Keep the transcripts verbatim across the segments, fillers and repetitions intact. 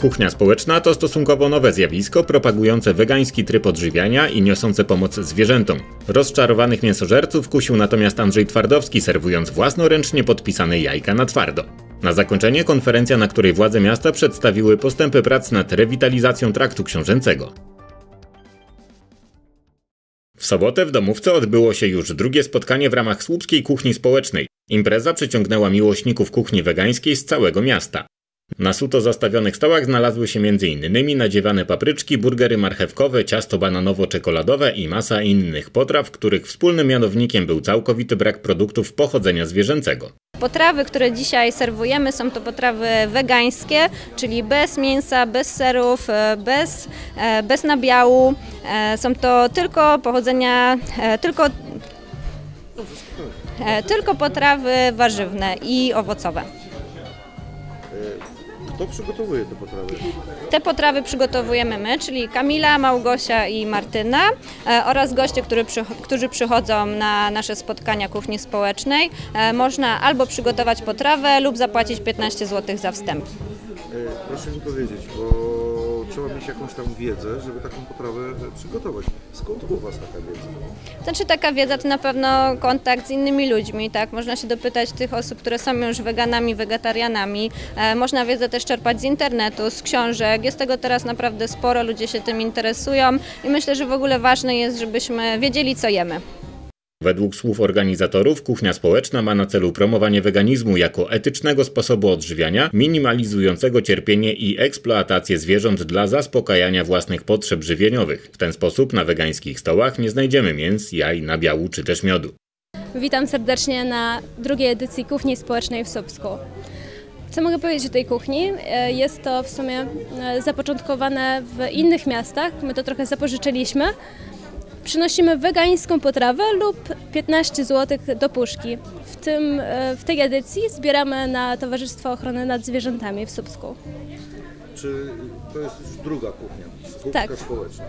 Kuchnia społeczna to stosunkowo nowe zjawisko propagujące wegański tryb odżywiania i niosące pomoc zwierzętom. Rozczarowanych mięsożerców kusił natomiast Andrzej Twardowski, serwując własnoręcznie podpisane jajka na twardo. Na zakończenie konferencja, na której władze miasta przedstawiły postępy prac nad rewitalizacją Traktu Książęcego. W sobotę w Domówce odbyło się już drugie spotkanie w ramach Słupskiej Kuchni Społecznej. Impreza przyciągnęła miłośników kuchni wegańskiej z całego miasta. Na suto zastawionych stołach znalazły się między innymi nadziewane papryczki, burgery marchewkowe, ciasto bananowo-czekoladowe i masa innych potraw, których wspólnym mianownikiem był całkowity brak produktów pochodzenia zwierzęcego. Potrawy, które dzisiaj serwujemy, są to potrawy wegańskie, czyli bez mięsa, bez serów, bez, bez nabiału. Są to tylko pochodzenia, tylko, tylko potrawy warzywne i owocowe. Kto przygotowuje te potrawy? Te potrawy przygotowujemy my, czyli Kamila, Małgosia i Martyna e, oraz goście, który przy, którzy przychodzą na nasze spotkania kuchni społecznej. E, można albo przygotować potrawę lub zapłacić piętnaście złotych za wstęp. E, proszę mi powiedzieć, bo trzeba mieć jakąś tam wiedzę, żeby taką potrawę przygotować. Skąd u Was taka wiedza? Znaczy taka wiedza to na pewno kontakt z innymi ludźmi, tak? Można się dopytać tych osób, które są już weganami, wegetarianami. E, można wiedzę też czerpać z internetu, z książek. Jest tego teraz naprawdę sporo, ludzie się tym interesują i myślę, że w ogóle ważne jest, żebyśmy wiedzieli, co jemy. Według słów organizatorów kuchnia społeczna ma na celu promowanie weganizmu jako etycznego sposobu odżywiania, minimalizującego cierpienie i eksploatację zwierząt dla zaspokajania własnych potrzeb żywieniowych. W ten sposób na wegańskich stołach nie znajdziemy mięs, jaj, nabiału czy też miodu. Witam serdecznie na drugiej edycji Kuchni Społecznej w Słupsku. Co mogę powiedzieć o tej kuchni? Jest to w sumie zapoczątkowane w innych miastach, my to trochę zapożyczyliśmy. Przynosimy wegańską potrawę lub piętnaście złotych do puszki. W, tym, w tej edycji zbieramy na Towarzystwo Ochrony nad Zwierzętami w Słupsku. Czy to jest już druga kuchnia, Słupska tak. Społeczna?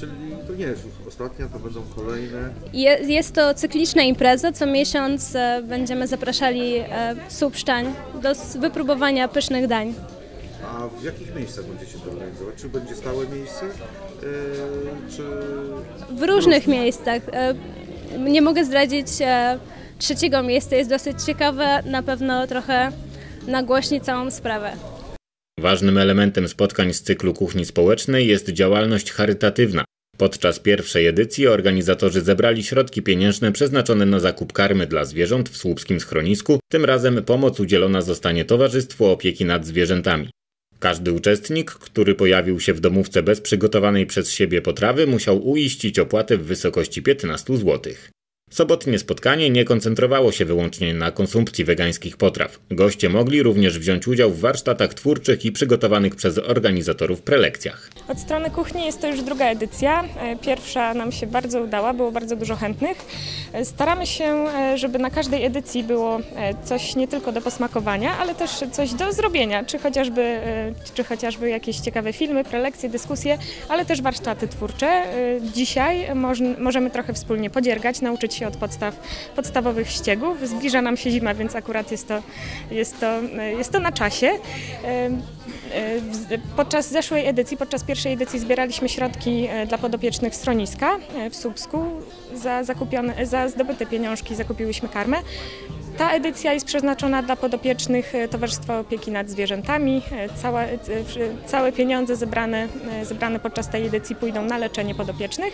Czyli to nie jest już ostatnia, to będą kolejne? Je, jest to cykliczna impreza. Co miesiąc będziemy zapraszali słupszczań do wypróbowania pysznych dań. A w jakich miejscach będziecie to organizować? Czy będzie stałe miejsce? Yy, czy... W różnych miejscach. Yy, nie mogę zdradzić yy, trzeciego miejsca. Jest dosyć ciekawe. Na pewno trochę nagłośni całą sprawę. Ważnym elementem spotkań z cyklu kuchni społecznej jest działalność charytatywna. Podczas pierwszej edycji organizatorzy zebrali środki pieniężne przeznaczone na zakup karmy dla zwierząt w słupskim schronisku. Tym razem pomoc udzielona zostanie Towarzystwu Opieki nad Zwierzętami. Każdy uczestnik, który pojawił się w domówce bez przygotowanej przez siebie potrawy, musiał uiścić opłatę w wysokości piętnaście złotych. Sobotnie spotkanie nie koncentrowało się wyłącznie na konsumpcji wegańskich potraw. Goście mogli również wziąć udział w warsztatach twórczych i przygotowanych przez organizatorów prelekcjach. Od strony kuchni jest to już druga edycja. Pierwsza nam się bardzo udała, było bardzo dużo chętnych. Staramy się, żeby na każdej edycji było coś nie tylko do posmakowania, ale też coś do zrobienia, czy chociażby, czy chociażby jakieś ciekawe filmy, prelekcje, dyskusje, ale też warsztaty twórcze. Dzisiaj moż, możemy trochę wspólnie podziergać, nauczyć się od podstaw, podstawowych ściegów. Zbliża nam się zima, więc akurat jest to, jest to, jest to na czasie. Podczas zeszłej edycji, podczas pierwszej edycji zbieraliśmy środki dla podopiecznych schroniska w Słupsku. Za, zakupione, za zdobyte pieniążki zakupiłyśmy karmę. Ta edycja jest przeznaczona dla podopiecznych Towarzystwa Opieki nad Zwierzętami. Całe, całe pieniądze zebrane, zebrane podczas tej edycji pójdą na leczenie podopiecznych.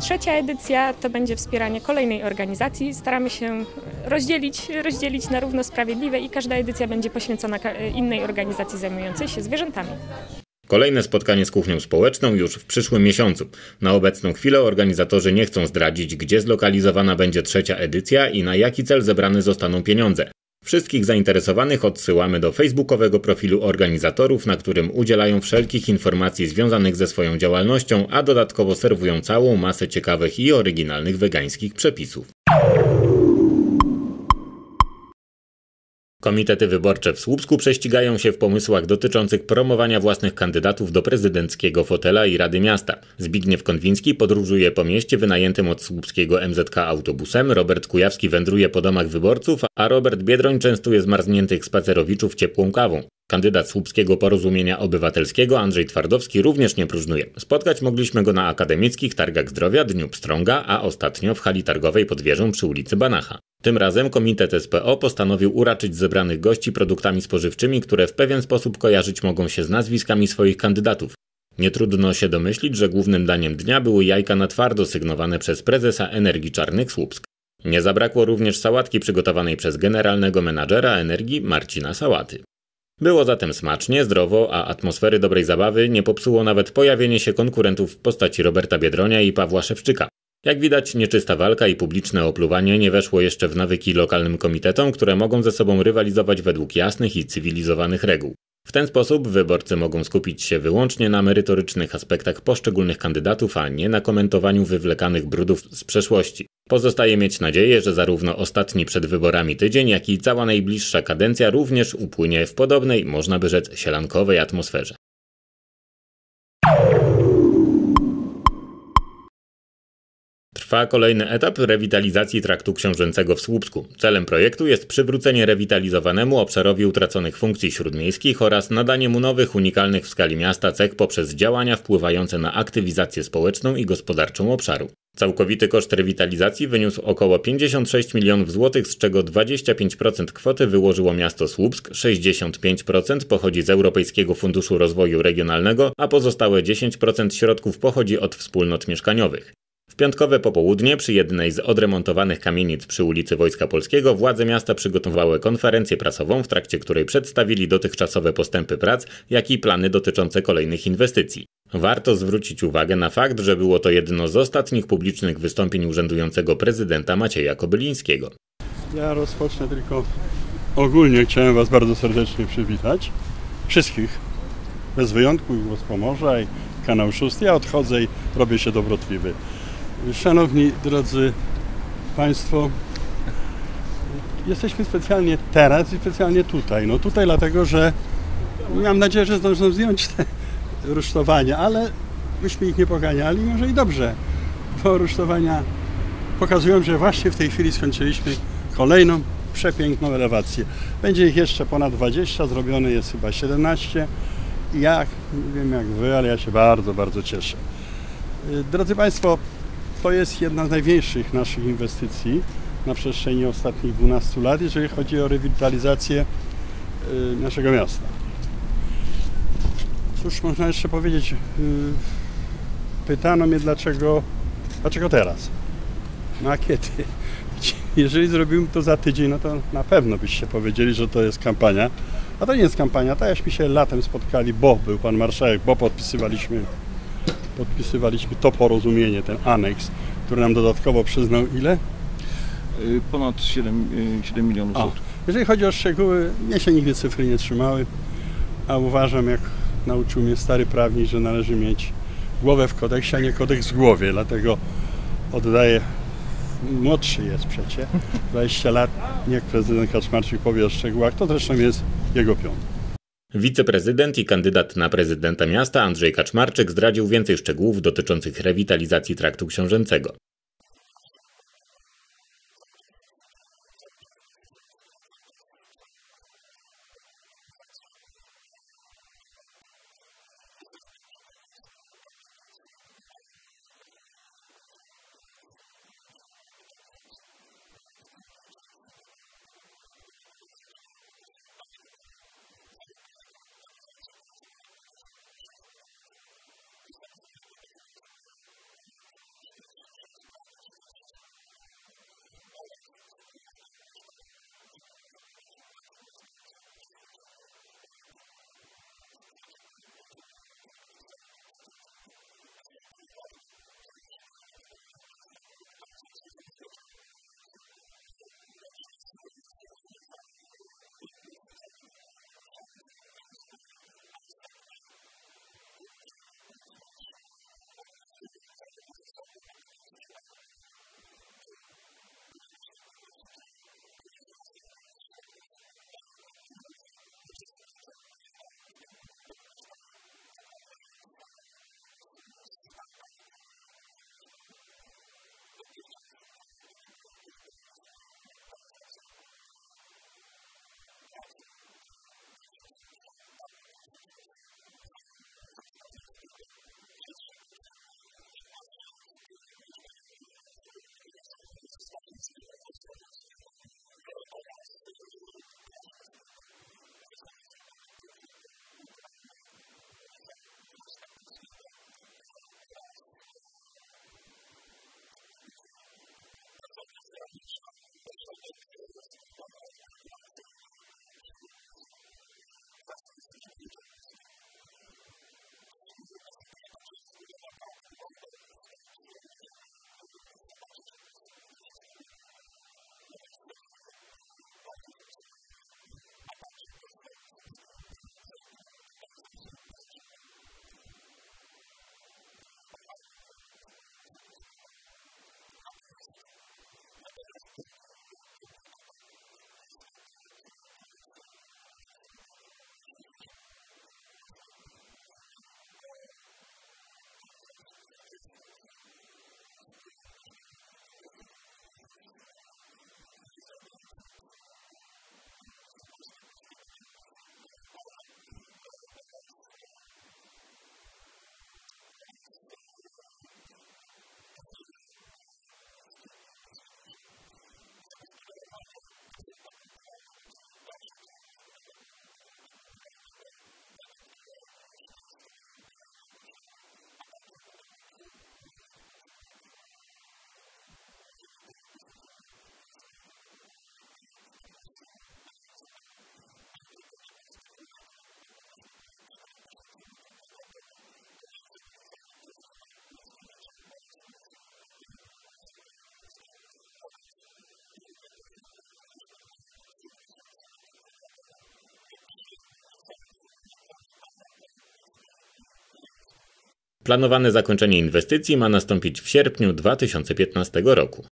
Trzecia edycja to będzie wspieranie kolejnej organizacji. Staramy się rozdzielić, rozdzielić na równo sprawiedliwe i każda edycja będzie poświęcona innej organizacji zajmującej się zwierzętami. Kolejne spotkanie z kuchnią społeczną już w przyszłym miesiącu. Na obecną chwilę organizatorzy nie chcą zdradzić, gdzie zlokalizowana będzie trzecia edycja i na jaki cel zebrane zostaną pieniądze. Wszystkich zainteresowanych odsyłamy do facebookowego profilu organizatorów, na którym udzielają wszelkich informacji związanych ze swoją działalnością, a dodatkowo serwują całą masę ciekawych i oryginalnych wegańskich przepisów. Komitety wyborcze w Słupsku prześcigają się w pomysłach dotyczących promowania własnych kandydatów do prezydenckiego fotela i Rady Miasta. Zbigniew Konwiński podróżuje po mieście wynajętym od słupskiego M Z K autobusem, Robert Kujawski wędruje po domach wyborców, a Robert Biedroń częstuje zmarzniętych spacerowiczów ciepłą kawą. Kandydat Słupskiego Porozumienia Obywatelskiego Andrzej Twardowski również nie próżnuje. Spotkać mogliśmy go na akademickich targach zdrowia, Dniu Pstrąga, a ostatnio w hali targowej pod wieżą przy ulicy Banacha. Tym razem komitet S P O postanowił uraczyć zebranych gości produktami spożywczymi, które w pewien sposób kojarzyć mogą się z nazwiskami swoich kandydatów. Nie trudno się domyślić, że głównym daniem dnia były jajka na twardo sygnowane przez prezesa Energii Czarnych Słupsk. Nie zabrakło również sałatki przygotowanej przez generalnego menadżera Energii Marcina Sałaty. Było zatem smacznie, zdrowo, a atmosfery dobrej zabawy nie popsuło nawet pojawienie się konkurentów w postaci Roberta Biedronia i Pawła Szewczyka. Jak widać, nieczysta walka i publiczne opluwanie nie weszło jeszcze w nawyki lokalnym komitetom, które mogą ze sobą rywalizować według jasnych i cywilizowanych reguł. W ten sposób wyborcy mogą skupić się wyłącznie na merytorycznych aspektach poszczególnych kandydatów, a nie na komentowaniu wywlekanych brudów z przeszłości. Pozostaje mieć nadzieję, że zarówno ostatni przed wyborami tydzień, jak i cała najbliższa kadencja również upłynie w podobnej, można by rzec, sielankowej atmosferze. Trwa kolejny etap rewitalizacji Traktu Książęcego w Słupsku. Celem projektu jest przywrócenie rewitalizowanemu obszarowi utraconych funkcji śródmiejskich oraz nadanie mu nowych, unikalnych w skali miasta cech poprzez działania wpływające na aktywizację społeczną i gospodarczą obszaru. Całkowity koszt rewitalizacji wyniósł około pięćdziesiąt sześć milionów złotych, z czego dwadzieścia pięć procent kwoty wyłożyło miasto Słupsk, sześćdziesiąt pięć procent pochodzi z Europejskiego Funduszu Rozwoju Regionalnego, a pozostałe dziesięć procent środków pochodzi od wspólnot mieszkaniowych. W piątkowe popołudnie przy jednej z odremontowanych kamienic przy ulicy Wojska Polskiego władze miasta przygotowały konferencję prasową, w trakcie której przedstawili dotychczasowe postępy prac, jak i plany dotyczące kolejnych inwestycji. Warto zwrócić uwagę na fakt, że było to jedno z ostatnich publicznych wystąpień urzędującego prezydenta Macieja Kobylińskiego. Ja rozpocznę tylko ogólnie. Chciałem Was bardzo serdecznie przywitać. Wszystkich. Bez wyjątku i Głos Pomorza i Kanał szósty. Ja odchodzę i robię się do Wrotliwy. Szanowni drodzy Państwo, jesteśmy specjalnie teraz i specjalnie tutaj. No tutaj dlatego, że mam nadzieję, że zdążą zdjąć te rusztowania, ale myśmy ich nie poganiali, może i dobrze, bo rusztowania pokazują, że właśnie w tej chwili skończyliśmy kolejną przepiękną elewację. Będzie ich jeszcze ponad dwadzieścia, zrobione jest chyba siedemnaście. Ja nie wiem jak Wy, ale ja się bardzo, bardzo cieszę. Drodzy Państwo, to jest jedna z największych naszych inwestycji na przestrzeni ostatnich dwunastu lat, jeżeli chodzi o rewitalizację naszego miasta. Cóż można jeszcze powiedzieć? Pytano mnie, dlaczego, dlaczego teraz? No a kiedy? Jeżeli zrobimy to za tydzień, no to na pewno byście powiedzieli, że to jest kampania. A to nie jest kampania, tak jakśmy się latem spotkali, bo był pan marszałek, bo podpisywaliśmy podpisywaliśmy to porozumienie, ten aneks, który nam dodatkowo przyznał ile? Ponad siedem milionów złotych. Jeżeli chodzi o szczegóły, mnie się nigdy cyfry nie trzymały, a uważam, jak nauczył mnie stary prawnik, że należy mieć głowę w kodeksie, a nie kodeks w głowie, dlatego oddaję, młodszy jest przecie, dwadzieścia lat, niech prezydent Kaczmarczyk powie o szczegółach, to zresztą jest jego pion. Wiceprezydent i kandydat na prezydenta miasta Andrzej Kaczmarczyk zdradził więcej szczegółów dotyczących rewitalizacji Traktu Książęcego. Planowane zakończenie inwestycji ma nastąpić w sierpniu dwa tysiące piętnastego roku.